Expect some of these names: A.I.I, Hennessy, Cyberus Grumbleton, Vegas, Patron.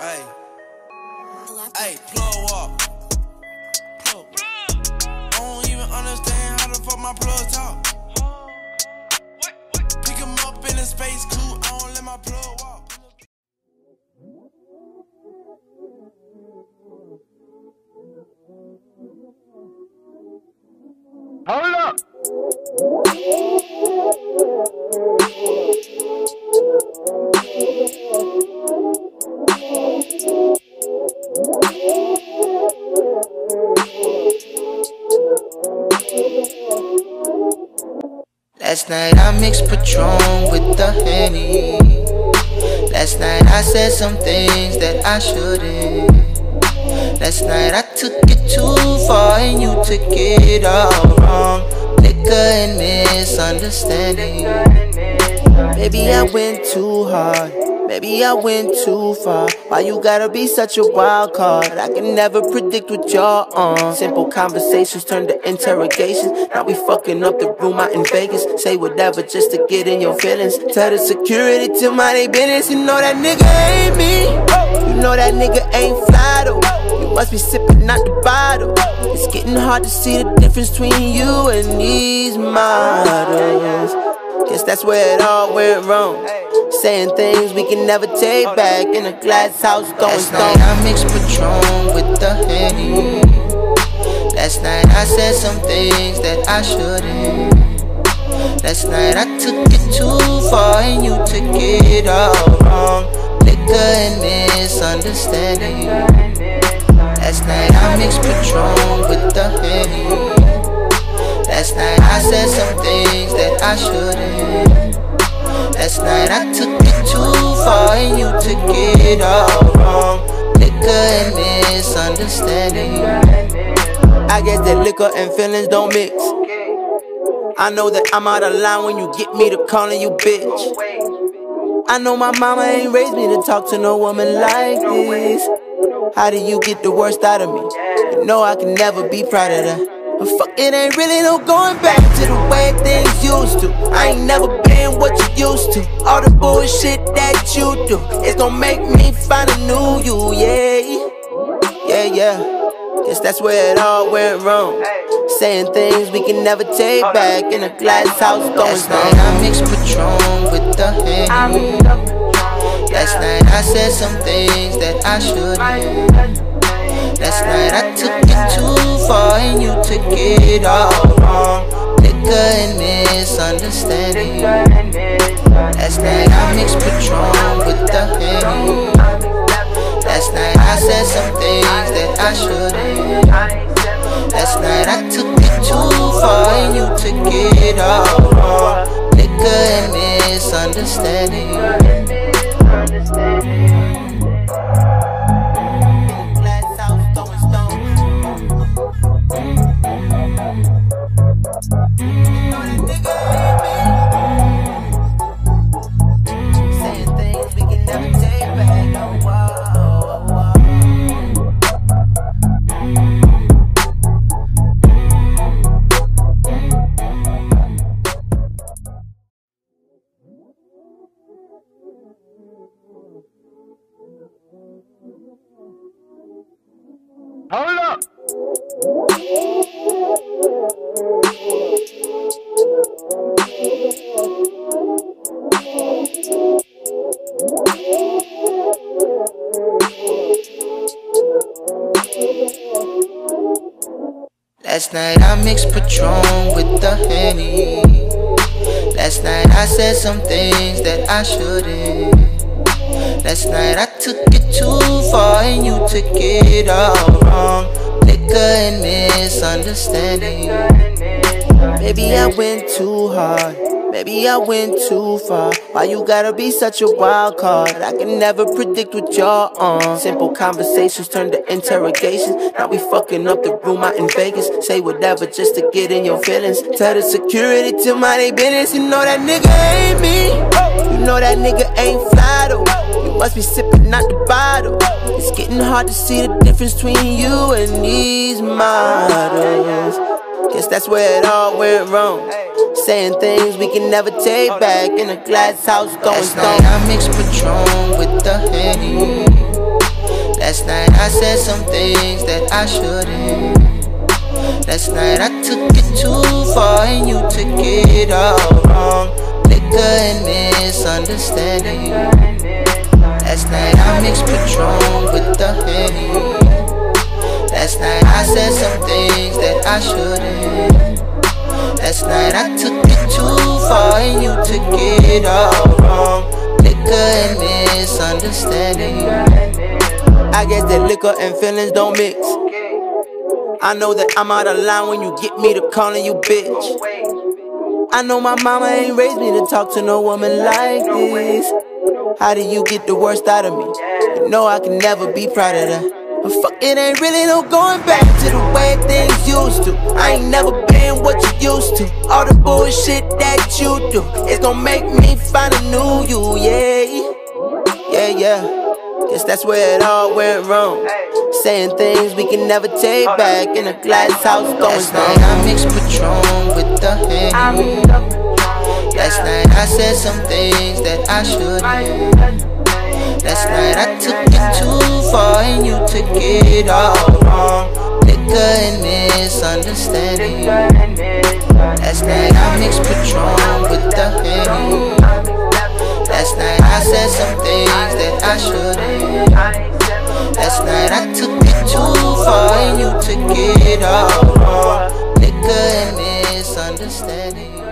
Hey, hey, plug up. I don't even understand how the fuck my plug talk. Pick him up in a space coupe, I don't let my plug walk. Hold up! Last night I mixed Patron with the Hennessy. Last night I said some things that I shouldn't. Last night I took it too far and you took it all wrong. Liquor and misunderstanding. Maybe I went too hard, maybe I went too far. Why you gotta be such a wild card? I can never predict what y'all on. Simple conversations turned to interrogations. Now we fucking up the room out in Vegas. Say whatever just to get in your feelings. Tell the security to mind they business. You know that nigga ain't me. You know that nigga ain't fly though. Must be sipping out the bottle. It's getting hard to see the difference between you and these models. Guess that's where it all went wrong. Saying things we can never take back. In a glass house throwing stones. Last night I mixed Patron with the Henny. Last night I said some things that I shouldn't. Last night I took it too far and you took it all wrong. Liquor and misunderstanding. Last night I mixed Patron with the Hennessy. Last night I said some things that I shouldn't. Last night I took it too far and you took it all wrong. Liquor and misunderstanding. I guess that liquor and feelings don't mix. I know that I'm out of line when you get me to calling you bitch. I know my mama ain't raised me to talk to no woman like this. How do you get the worst out of me? You know I can never be proud of that. But fuck, it ain't really no going back to the way things used to. I ain't never been what you used to. All the bullshit that you do, it's gonna make me find a new you, yeah. Yeah, yeah. Guess that's where it all went wrong. Saying things we can never take back. In a glass house throwing stones. Last night I mixed Patron with the Henny. Last night I said some things that I shouldn't. Last night I took it too far and you took it all wrong. Liquor and misunderstanding. Last night I mixed Patron with the Henny. Last night I said some things that I shouldn't. Last night I took it too far and you took it all wrong. Liquor and misunderstanding. Hold up! Last night I mixed Patron with the Henny. Last night I said some things that I shouldn't. Last night I took it too far and you took it all wrong. Liquor and misunderstanding. Maybe I went too hard, maybe I went too far. Why you gotta be such a wild card? I can never predict what y'all on. Simple conversations turned to interrogations. Now we fucking up the room out in Vegas. Say whatever just to get in your feelings. Tell the security to mind they business. You know that nigga ain't me. You know that nigga ain't fly though. Must be sipping out the bottle. It's getting hard to see the difference between you and these models. Guess that's where it all went wrong. Saying things we can never take back. In a glass house throwing stones. Last night I mixed Patron with the Henny. said some things that I shouldn't. Last night I took it too far and you took it all wrong. Liquor and misunderstanding. Last night I mixed Patron with the Hennessy. Last night I said some things that I shouldn't. Last night I took it too far and you took it all wrong. Liquor and misunderstanding. I guess that liquor and feelings don't mix. I know that I'm out of line when you get me to calling you bitch. I know my mama ain't raised me to talk to no woman like this. How do you get the worst out of me? You know I can never be proud of that. But fuck, it ain't really no going back to the way things used to. I ain't never been what you used to. All the bullshit that you do, it's gonna make me find a new you, yeah. Yeah, yeah. Guess that's where it all went wrong. Saying things we can never take back in a glass house going down. Last night I mixed Patron with the Hennessy. Last night I said some things that I shouldn't. Last night I took it too far and you took it all wrong. Liquor and misunderstanding. Last night I mixed Patron with the Hennessy. Last night I said some things that I shouldn't. Last night I took it too far and you took it all wrong. Liquor and misunderstanding.